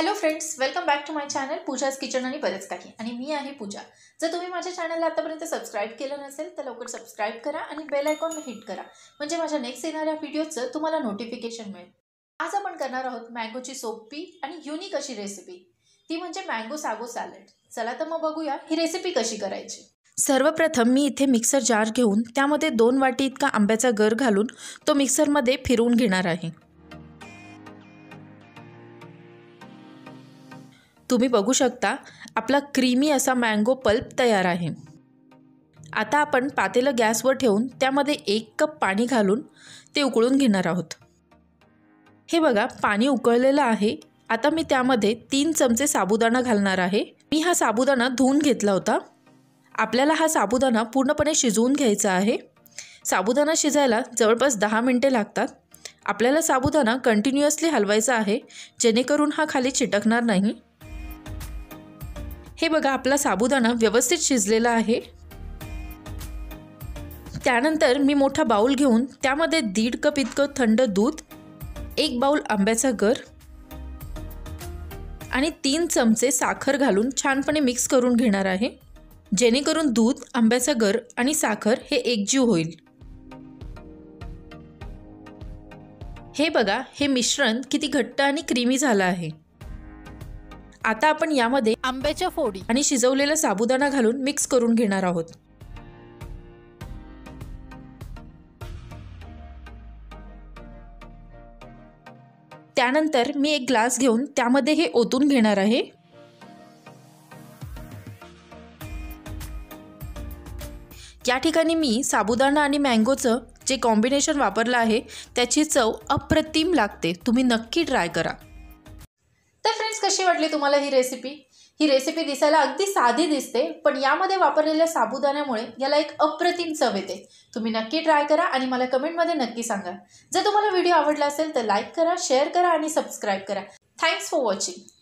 Hello friends, welcome back to my channel Pooja's kitchen आणि बरंच काही। आणि मी आहे पूजा। जर तुम्ही माझ्या चॅनलला आतापर्यंत सबस्क्राइब केलं नसेल तर लवकर सबस्क्राइब करा आणि बेल आयकॉन हिट करा, म्हणजे माझ्या नेक्स्ट येणाऱ्या व्हिडिओचं तुम्हाला नोटिफिकेशन मिळेल। आज आपण करणार आहोत मँगोची सोपी आणि युनिक अशी रेसिपी, ती म्हणजे मँगो सागो सॅलड। चला तर मग बघूया ही रेसिपी कशी करायची। सर्वप्रथम मी इथे मिक्सर जार घेऊन त्यामध्ये 2 वाटी इतका आंब्याचा गर घालून तो मिक्सर मध्ये फिरवून घेणार आहे। तुम्ही बघू शकता आपला क्रीमी असा मँगो पल्प तयार आहे। आता आपण पातेलं गॅसवर ठेवून त्यामध्ये 1 कप पाणी घालून ते उकळून घेणार आहोत। हे बघा पाणी उकळलेलं आहे। आता मी त्यामध्ये 3 चमचे साबुदाणा घालणार आहे। मी हा साबुदाणा धुवून घेतला होता। आपल्याला हा साबुदाणा पूर्णपणे शिजवून घ्यायचा आहे। साबुदाणा शिजायला जवळपास 10 मिनिटे लागतात। आपल्याला साबुदाणा कंटिन्यूअसली हलवायचा आहे, जेणेकरून हा खाली चिटकणार नाही। हे बघा आपला साबुदाणा व्यवस्थित शिजलेला आहे। त्यानंतर मी मोठा बाउल घेऊन त्यामध्ये 1.5 कप इतकं थंड दूध, 1 बाउल आंब्याचा गर आणि 3 चमचे साखर घालून छानपणे मिक्स करून घेणार आहे, जेणेकरून दूध, आंब्याचा गर आणि साखर हे एकजीव होईल। हे बघा हे मिश्रण किती घट्ट आणि क्रीमी झालं आहे। आता आपण यामध्ये आंब्याच्या फोडी आणि शिजवलेला साबुदाणा घालून मिक्स करून घेणार आहोत। त्यानंतर मी 1 ग्लास घेऊन त्यामध्ये हे ओतून घेणार आहे। या ठिकाणी मी साबुदाणा आणि मँगोचं जे कॉम्बिनेशन वापरलं आहे त्याची चव अप्रतिम लागते। तुम्ही नक्की ट्राय करा। तर फ्रेंड्स, कशी वाटली तुम्हाला ही रेसिपी? ही रेसिपी दिसायला अगदी साधी दिसते, पण यामध्ये वापरलेल्या साबुदाण्यामुळे याला एक अप्रतिम चव येते। तुम्ही नक्की ट्राय करा आणि मला कमेंटमध्ये नक्की सांगा। जर तुम्हाला व्हिडिओ आवडला असेल तर लाईक करा, शेअर करा आणि सबस्क्राईब करा। Thanks for watching.